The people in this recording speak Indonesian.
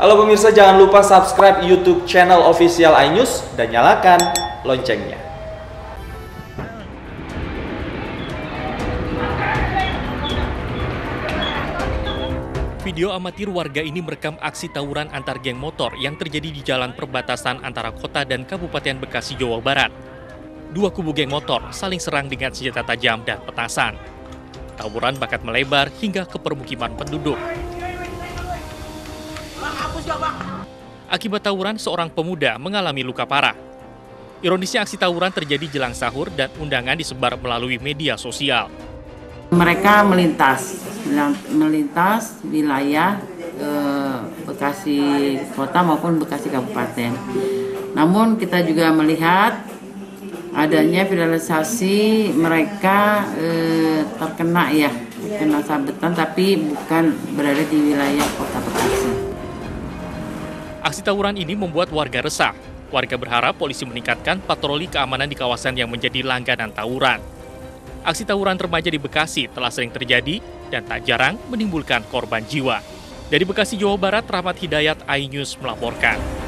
Halo pemirsa, jangan lupa subscribe YouTube channel official iNews dan nyalakan loncengnya. Video amatir warga ini merekam aksi tawuran antar geng motor yang terjadi di jalan perbatasan antara kota dan Kabupaten Bekasi, Jawa Barat. Dua kubu geng motor saling serang dengan senjata tajam dan petasan. Tawuran bahkan melebar hingga ke permukiman penduduk. Akibat tawuran, seorang pemuda mengalami luka parah. Ironisnya, aksi tawuran terjadi jelang sahur dan undangan disebar melalui media sosial. Mereka melintas wilayah Bekasi Kota maupun Bekasi Kabupaten. Namun kita juga melihat adanya viralisasi mereka terkena sabetan, tapi bukan berada di wilayah Kota Bekasi. Aksi tawuran ini membuat warga resah. Warga berharap polisi meningkatkan patroli keamanan di kawasan yang menjadi langganan tawuran. Aksi tawuran remaja di Bekasi telah sering terjadi dan tak jarang menimbulkan korban jiwa. Dari Bekasi, Jawa Barat, Rahmat Hidayat, iNews melaporkan.